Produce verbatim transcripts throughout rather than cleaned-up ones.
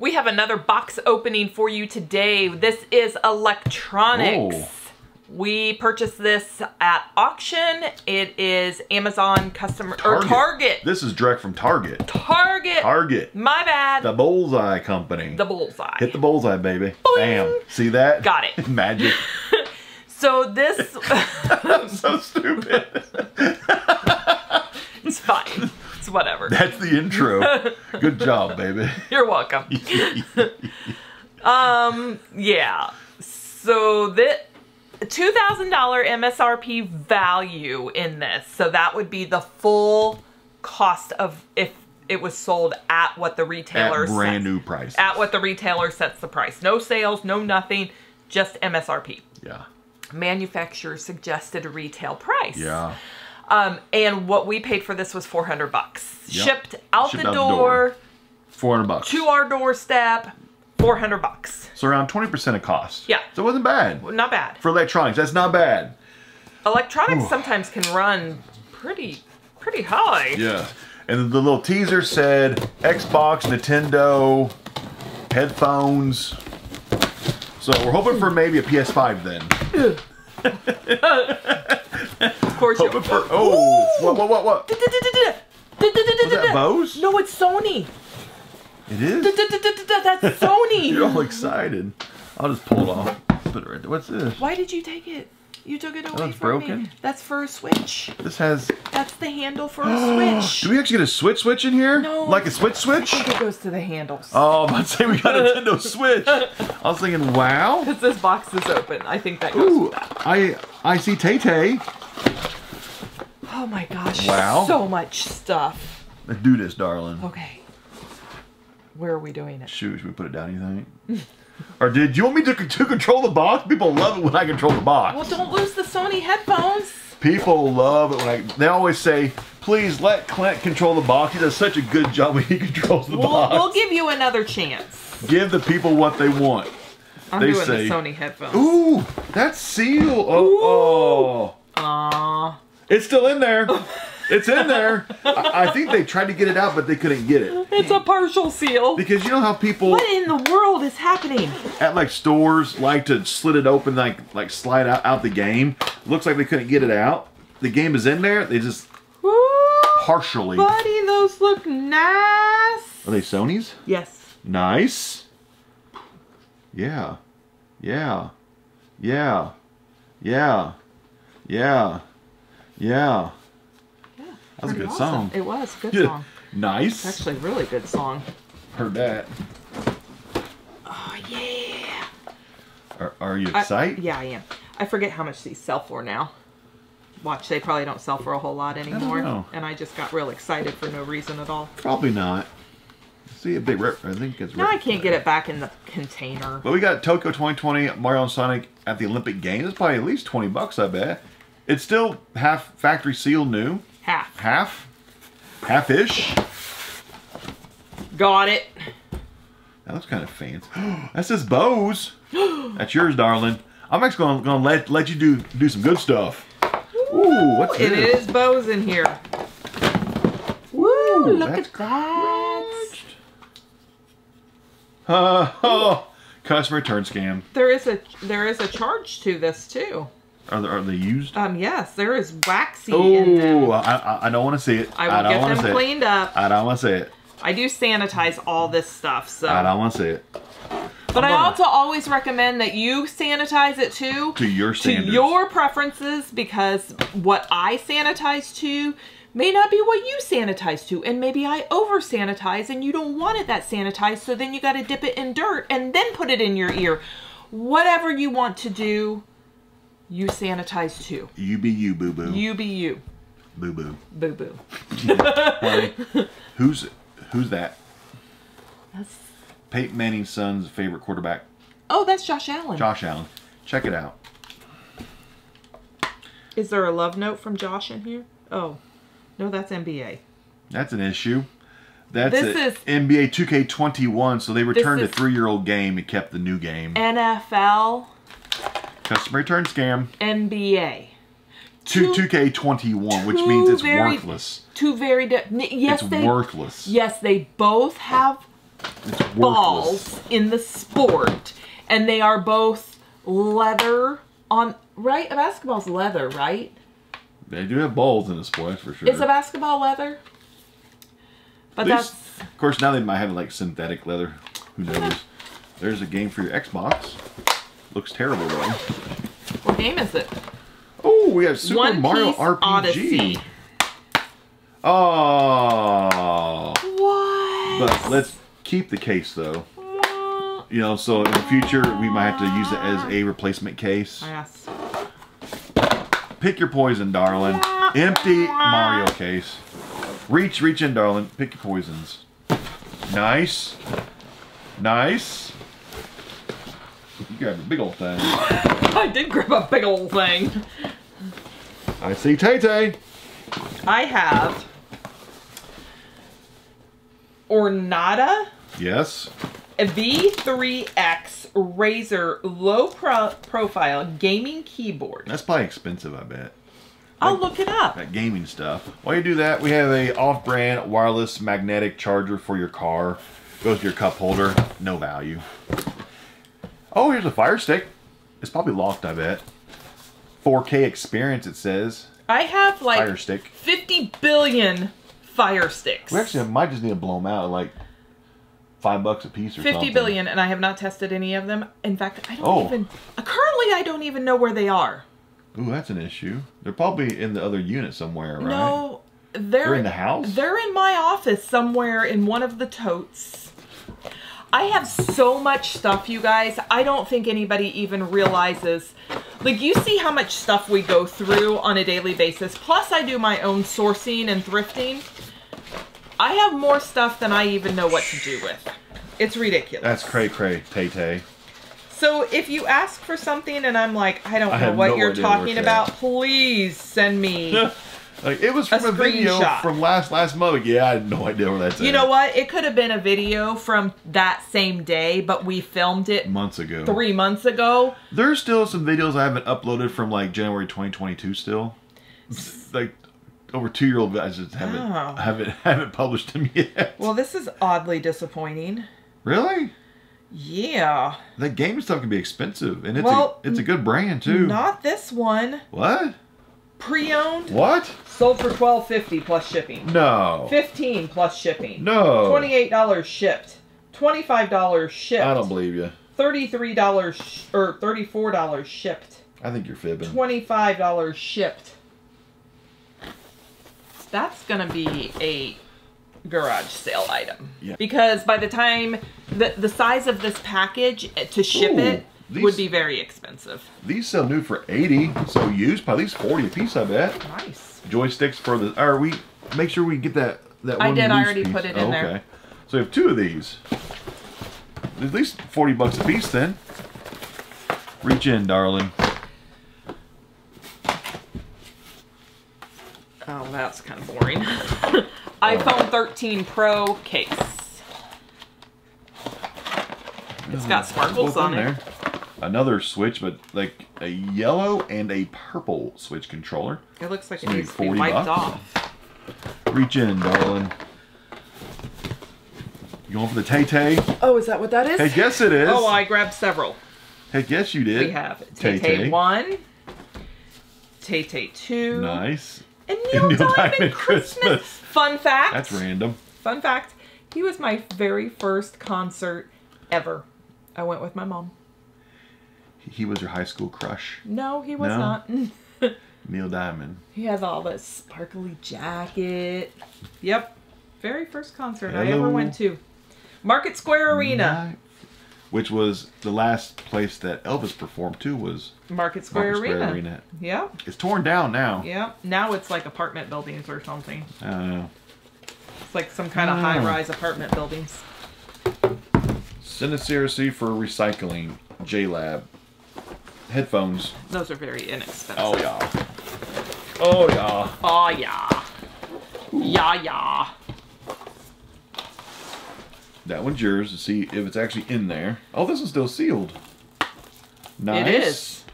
we have another box opening for you today. This is electronics. Ooh. We purchased this at auction. It is Amazon customer, Target. or Target. This is direct from Target. Target. Target. My bad. The Bullseye Company. The Bullseye. Hit the Bullseye, baby. Boing. Bam. See that? Got it. Magic. So this... I'm so stupid. It's fine. It's whatever. That's the intro. Good job, baby. You're welcome. um, yeah. So that... two thousand dollar M S R P value in this. So that would be the full cost of if it was sold at what the retailer sets. At brand new price. At what the retailer sets the price. No sales, no nothing, just M S R P. Yeah. Manufacturer suggested retail price. Yeah. Um, and what we paid for this was four hundred bucks. Yep. Shipped out, Shipped the, out door, the door. four hundred bucks. To our doorstep. four hundred bucks. So around twenty percent of cost. Yeah. So it wasn't bad. Not bad. For electronics, that's not bad. Electronics Ooh. sometimes can run pretty, pretty high. Yeah. And the little teaser said Xbox, Nintendo, headphones. So we're hoping for maybe a P S five then. Of course. Hoping for, oh, Ooh. what, what, what, what? Was that Bose? No, it's Sony. It is? Da, da, da, da, da, da, that's Sony! You're all excited. I'll just pull it off. Put it right there. What's this? Why did you take it? You took it away that one's from broken. me. That's for a Switch. This has... That's the handle for a Switch. Do we actually get a Switch Switch in here? No. Like a Switch Switch? I think it goes to the handles. Oh, I'm about to say we got a Nintendo Switch. I was thinking, wow. Because this box is open. I think that goes Ooh, with that. I, I see Tay Tay. Oh my gosh. Wow. So much stuff. Let's do this, darling. Okay. Where are we doing it? Shoot, should we put it down, you think? Or did you want me to, to control the box? People love it when I control the box. Well, don't lose the Sony headphones. People love it when I... They always say, please let Clint control the box. He does such a good job when he controls the we'll, box. We'll give you another chance. Give the people what they want. I'm they doing say, the Sony headphones. Ooh, that's sealed. Oh, Ooh. oh. Aww. It's still in there. It's in there. I, I think they tried to get it out, but they couldn't get it. It's a partial seal. Because you know how people... What in the world is happening? At like stores, like to slit it open, like like slide out, out the game. Looks like they couldn't get it out. The game is in there. They just Ooh, partially... Buddy, those look nice. Are they Sony's? Yes. Nice. Yeah. Yeah. Yeah. Yeah. Yeah. Yeah. That was a good awesome. song. It was a good yeah. song. Nice. It's actually a really good song. Heard that. Oh, yeah. Are, are you excited? I, yeah, I am. I forget how much these sell for now. Watch, they probably don't sell for a whole lot anymore. I don't know. And I just got real excited for no reason at all. Probably not. See a big rip. I think it's now I can't get it back in the container. But we got Tokyo twenty twenty, Mario and Sonic at the Olympic Games. It's probably at least twenty bucks, I bet. It's still half factory sealed new. Half. Half? Half-ish? Got it. That looks kind of fancy. That says Bose. That's yours, darling. I'm actually going to let let you do do some good stuff. Ooh, what's it this? It is Bose in here. Woo, look at that. Uh, oh, customer return scam. There is a there is a charge to this too. Are they, are they used? Um, yes, there is waxy Ooh, in them. Oh, I, I don't want to see it. I will I don't get them cleaned it. up. I don't want to see it. I do sanitize all this stuff, so. I don't want to see it. But I'm I also gonna... always recommend that you sanitize it too. To your standards. To your preferences, because what I sanitize to may not be what you sanitize to. And maybe I over-sanitize and you don't want it that sanitized, so then you got to dip it in dirt and then put it in your ear. Whatever you want to do. You sanitize too. You be you, boo boo. You be you, boo boo. Boo boo. Hey, who's who's that? That's Peyton Manning's son's favorite quarterback. Oh, that's Josh Allen. Josh Allen. Check it out. Is there a love note from Josh in here? Oh, no, that's N B A. That's an issue. That's this is, N B A two K twenty-one. So they returned a three-year-old game and kept the new game. N F L. Customer return scam. N B A. Two, two, two K twenty-one, which means it's very, worthless. Two very... Yes, it's they, worthless. Yes, they both have balls in the sport. And they are both leather on, right? A basketball's leather, right? They do have balls in the sport, that's for sure. Is a basketball leather? But least, that's... Of course, now they might have, like, synthetic leather. Who knows? There's a game for your Xbox. Looks terrible, though. What game is it? Oh, we have Super One Mario R P G. Odyssey. Oh. What? But let's keep the case, though. What? You know, so in the future, we might have to use it as a replacement case. Yes. Pick your poison, darling. What? Empty Mario case. Reach, reach in, darling. Pick your poisons. Nice. Nice. You grabbed a big old thing. I did grab a big old thing. I see Tay-Tay. I have Ornata. Yes. V three X Razer low pro profile gaming keyboard. That's probably expensive, I bet. I'll like, look it up. That gaming stuff. While you do that, we have a off-brand wireless magnetic charger for your car. Goes to your cup holder. No value. Oh, here's a Fire Stick. It's probably locked, I bet. four K experience, it says. I have like Fire Stick. fifty billion Fire Sticks. We actually might just need to blow them out at like five bucks a piece or something. fifty billion, and I have not tested any of them. In fact, I don't oh. even... Currently, I don't even know where they are. Ooh, that's an issue. They're probably in the other unit somewhere, right? No, they're, they're in the house? They're in my office somewhere in one of the totes. I have so much stuff, you guys. I don't think anybody even realizes. Like, you see how much stuff we go through on a daily basis. Plus, I do my own sourcing and thrifting. I have more stuff than I even know what to do with. It's ridiculous. That's cray-cray, Tay-Tay. So if you ask for something and I'm like, I don't I know what no you're talking about, please send me like, it was from a, a video from last last month. Yeah, I had no idea where that's at. You know what? It could have been a video from that same day, but we filmed it months ago. Three months ago. There's still some videos I haven't uploaded from like January twenty twenty-two still. It's like over two-year-old guys just haven't, oh. haven't, haven't published them yet. Well, this is oddly disappointing. Really? Yeah. That game stuff can be expensive, and it's well, a, it's a good brand too. Not this one. What? Pre-owned. What? Sold for twelve fifty plus shipping. No. Fifteen plus shipping. No. Twenty-eight dollars shipped. Twenty-five dollars shipped. I don't believe you. Thirty-three dollars or thirty-four dollars shipped. I think you're fibbing. Twenty-five dollars shipped. That's gonna be a garage sale item. Yeah. Because by the time the the size of this package to ship Ooh, it these, would be very expensive. These sell new for eighty, so used by at least forty a piece, I bet. Nice. Joysticks for the are we make sure we get that that one. I did, I already piece. put it in oh, okay. there. So we have two of these. At least forty bucks a piece then. Reach in, darling. Oh, that's kind of boring. iPhone thirteen Pro case. It's got sparkles on it. Another Switch, but like a yellow and a purple Switch controller. It looks like it needs to be wiped off. Reach in, darling. You going for the Tay-Tay? Oh, is that what that is? Hey, yes it is. Oh, I grabbed several. Hey, yes you did. We have Tay-Tay one, Tay-Tay two. Nice. And Neil, Neil Diamond, Diamond Christmas. Christmas. Fun fact. That's random. Fun fact. He was my very first concert ever. I went with my mom. He was your high school crush? No, he was no. not. Neil Diamond. He has all this sparkly jacket. Yep. Very first concert Hello. I ever went to. Market Square Arena. My, which was the last place that Elvis performed too was... Market Square, Market Square Arena. Arena. Yeah. It's torn down now. Yeah. Now it's like apartment buildings or something. I don't know. It's like some kind of high-rise apartment buildings. Sincerity for recycling. J-Lab. Headphones. Those are very inexpensive. Oh, yeah. Oh, yeah. Oh, yeah. Ooh. Yeah, yeah. That one's yours to see if it's actually in there. Oh, this is still sealed. Nice. It is.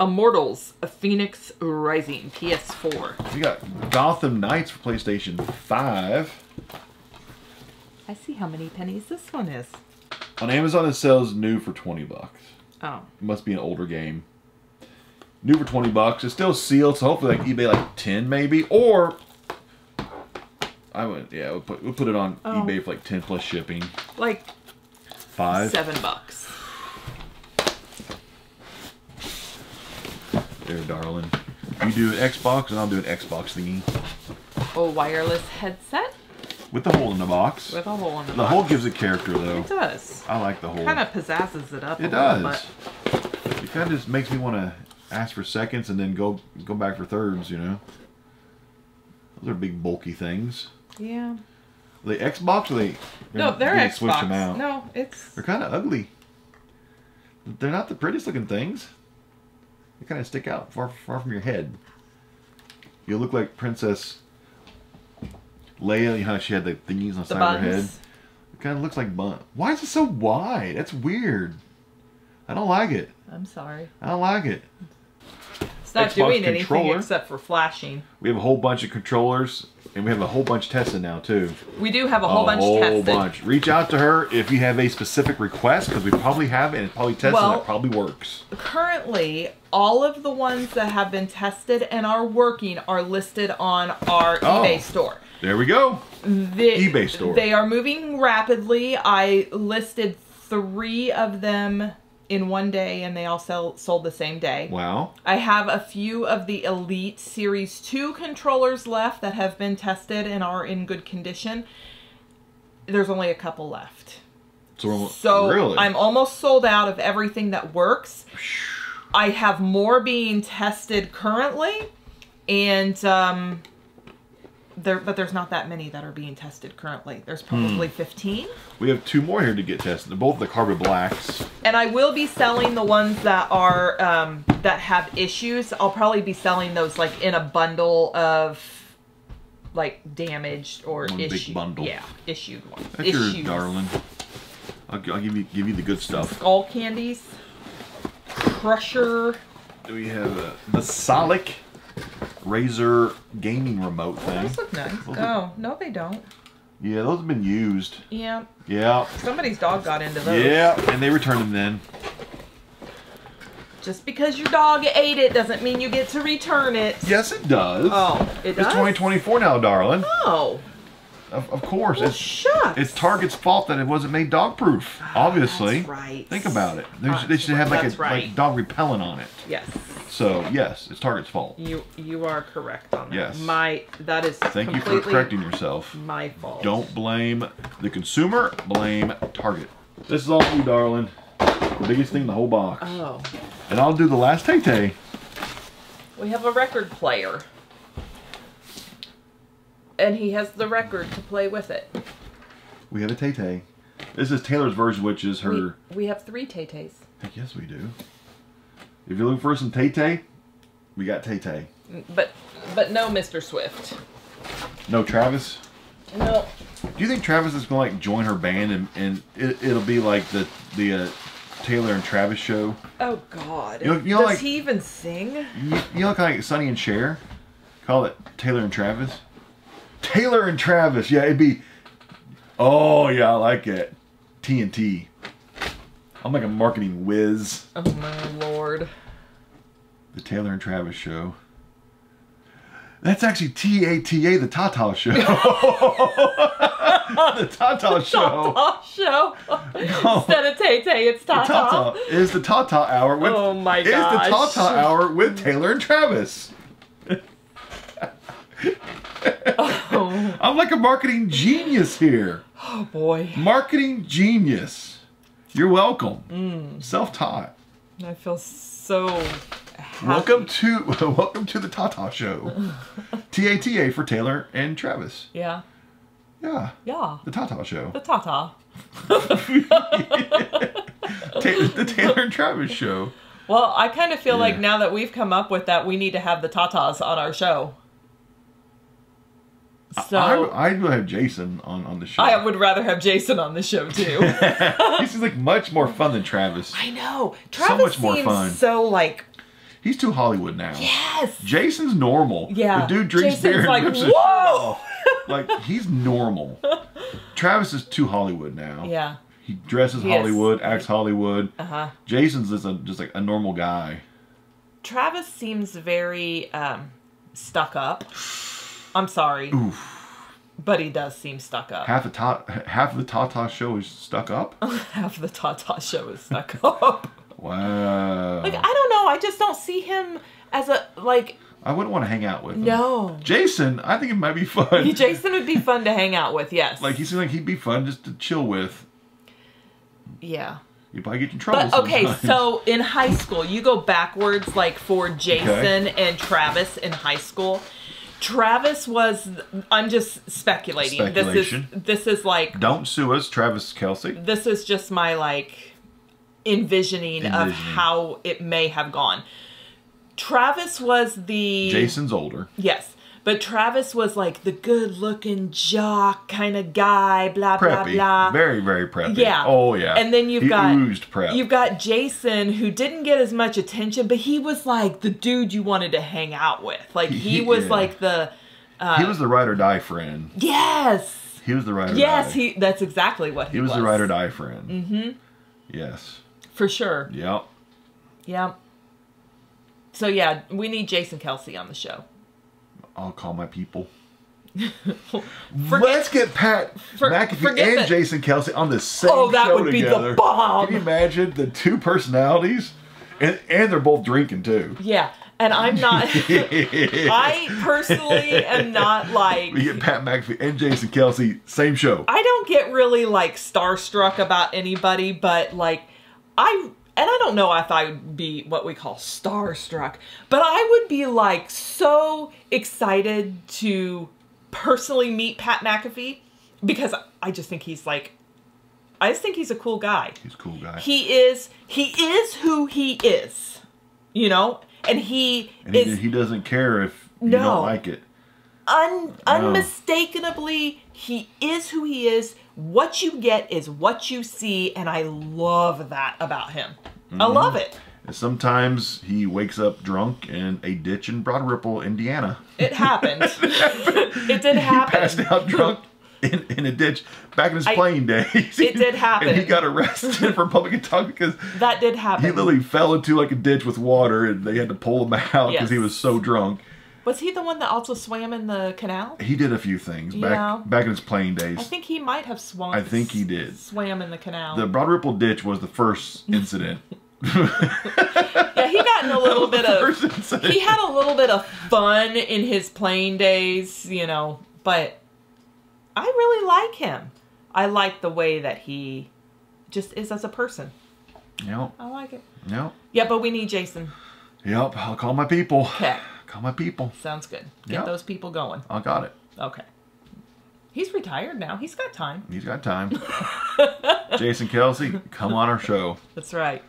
Immortals, a Phoenix Rising, P S four. We got Gotham Knights for PlayStation five. I see how many pennies this one is. On Amazon, it sells new for twenty bucks. Oh. It must be an older game. New for twenty bucks. It's still sealed, so hopefully like eBay like ten maybe, or I would yeah, we'll put, we'll put it on oh. eBay for like ten plus shipping. Like five, seven bucks. There, darling. You do an Xbox, and I'll do an Xbox thingy. A wireless headset. With a hole in the box. With a hole in the, the box. The hole gives it character, though. It does. I like the hole. It kind of pizzazzes it up. It a does. Little bit. It kind of just makes me want to ask for seconds and then go go back for thirds. You know, those are big bulky things. Yeah. Are they Xbox? Or they no, they're they Xbox. Switch them out. No, it's they're kind of ugly. They're not the prettiest looking things. They kind of stick out far far from your head. You look like Princess Leia. You know how she had the thingies on the side buns. of her head. It kind of looks like bun. Why is it so wide? That's weird. I don't like it. I'm sorry. I don't like it. It's not Xbox doing controller. anything except for flashing. We have a whole bunch of controllers, and we have a whole bunch tested now too. We do have a whole a bunch whole tested. Bunch. Reach out to her if you have a specific request, because we probably have, and it probably tested, well, and it probably works. Currently, all of the ones that have been tested and are working are listed on our oh. eBay store. There we go. The, eBay store. They are moving rapidly. I listed three of them in one day, and they all sell, sold the same day. Wow. I have a few of the Elite Series two controllers left that have been tested and are in good condition. There's only a couple left. So, so really? I'm almost sold out of everything that works. I have more being tested currently, and um, There, but there's not that many that are being tested currently. There's probably hmm. fifteen. We have two more here to get tested. They're both the carbon blacks. And I will be selling the ones that are um, that have issues. I'll probably be selling those like in a bundle of like damaged or One issued. Big bundle. Yeah, issued ones. That's Issues. yours, darling. I'll, I'll give you give you the good stuff. Some Skull Candies, Crusher. Do we have uh, the Solic Razer gaming remote thing. Oh, those look nice. Those oh, are... no they don't. Yeah, those have been used. Yeah. Yeah. Somebody's dog got into those. Yeah, and they returned them then. Just because your dog ate it doesn't mean you get to return it. Yes, it does. Oh, it does? It's twenty twenty-four now, darling. Oh. Of, of course. Well, it's, shucks. It's Target's fault that it wasn't made dog-proof, obviously. That's right. Think about it. That's they should right. have like a right. like dog repellent on it. Yes. So yes, it's Target's fault. You you are correct on that. Yes. My that is. Thank you for correcting yourself. My fault. Don't blame the consumer. Blame Target. This is all you, darling. The biggest thing in the whole box. Oh. And I'll do the last tay-tay. We have a record player, and he has the record to play with it. We have a tay-tay. This is Taylor's version, which is her. We, we have three tay-tays. Yes, we do. If you're looking for some Tay-Tay, we got Tay-Tay. But but no Mister Swift. No Travis? No. Do you think Travis is going to like join her band and, and it, it'll be like the, the uh, Taylor and Travis show? Oh, God. You know, you know, Does like, he even sing? You, you know, kind of like Sonny and Cher? Call it Taylor and Travis? Taylor and Travis. Yeah, it'd be... Oh, yeah, I like it. T N T. I'm like a marketing whiz. Oh my lord. The Taylor and Travis show. That's actually T A T A, the Tata show. The Tata show. Tata show. No. Instead of Tay-Tay, it's Tata. Tata is the Tata hour with Oh my gosh. It's the Tata hour with Taylor and Travis. Oh. I'm like a marketing genius here. Oh boy. Marketing genius. You're welcome. Mm. Self-taught. I feel so happy. Welcome to welcome to the Tata show. T A T A for Taylor and Travis. Yeah. Yeah. Yeah. The Tata show. The Tata. The Taylor and Travis show. Well, I kind of feel yeah. like now that we've come up with that, we need to have the Tatas on our show. So, I, I'd rather have Jason on, on the show. I would rather have Jason on the show, too. He seems like much more fun than Travis. I know. Travis so much more seems fun. so, like... He's too Hollywood now. Yes. Jason's normal. Yeah. The dude drinks Jason's beer and like, whoa! Like, he's normal. Travis is too Hollywood now. Yeah. He dresses he Hollywood, is. acts Hollywood. Uh-huh. Jason's just, a, just like a normal guy. Travis seems very um, stuck up. I'm sorry. Oof. But he does seem stuck up. Half the ta half the Tata show is stuck up? Half the Tata show is stuck up. Wow. Like, I don't know. I just don't see him as a, like... I wouldn't want to hang out with him. No. Jason, I think it might be fun. Jason would be fun to hang out with, yes. Like, he seems like he'd be fun just to chill with. Yeah. You probably get in trouble but, okay, sometimes. So in high school, you go backwards, like, for Jason okay. and Travis in high school. Travis was, I'm just speculating. This is, this is like... Don't sue us, Travis Kelce. This is just my, like... Envisioning, envisioning of how it may have gone. Travis was the... Jason's older. Yes. But Travis was like the good-looking jock kind of guy, blah, preppy. blah, blah. Very, very preppy. Yeah. Oh, yeah. And then you've he got... oozed prep. You've got Jason, who didn't get as much attention, but he was like the dude you wanted to hang out with. Like, he was yeah. like the... Uh, he was the ride-or-die friend. Yes. He was the ride-or-die. Yes, he, that's exactly what he was. He was the ride-or-die friend. Mm-hmm. Yes. For sure. Yep. Yep. So yeah, we need Jason Kelce on the show. I'll call my people. forget, Let's get Pat for, McAfee and that. Jason Kelce on the same show together. Oh, that would together. be the bomb. Can you imagine the two personalities? And, and they're both drinking too. Yeah. And I'm not, I personally am not like... We get Pat McAfee and Jason Kelce, same show. I don't get really like starstruck about anybody, but like I, and I don't know if I would be what we call starstruck, but I would be like so excited to personally meet Pat McAfee because I just think he's like, I just think he's a cool guy. He's a cool guy. He is, he is who he is, you know? And he and is... He, he doesn't care if you no, don't like it. Un, no. Unmistakably, he is who he is. What you get is what you see, and I love that about him. Mm-hmm. I love it. And sometimes he wakes up drunk in a ditch in Broad Ripple, Indiana. It happened. it, happened. it did happen. He passed out drunk in, in a ditch back in his I, playing days. It did happen. And he got arrested for public intoxication because that did happen. He literally fell into like a ditch with water and they had to pull him out because yes. he was so drunk. Was he the one that also swam in the canal? He did a few things back, you know, back in his playing days. I think he might have swum. I think he did. Swam in the canal. The Broad Ripple ditch was the first incident. Yeah, he got in a little bit of... He had a little bit of fun in his playing days, you know, but... I really like him. I like the way that he just is as a person. Yep. I like it. Yep. Yeah, but we need Jason. Yep. I'll call my people. Okay. Call my people. Sounds good. Get yep. those people going. I got it. Okay. He's retired now. He's got time. He's got time. Jason Kelce, come on our show. That's right.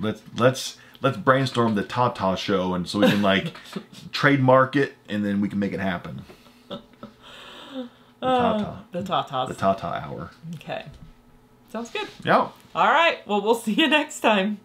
Let's let's let's brainstorm the Tata show, and so we can like trademark it, and then we can make it happen. The Tata. The Tatas. The Tata hour. Okay. Sounds good. Yeah. All right. Well, we'll see you next time.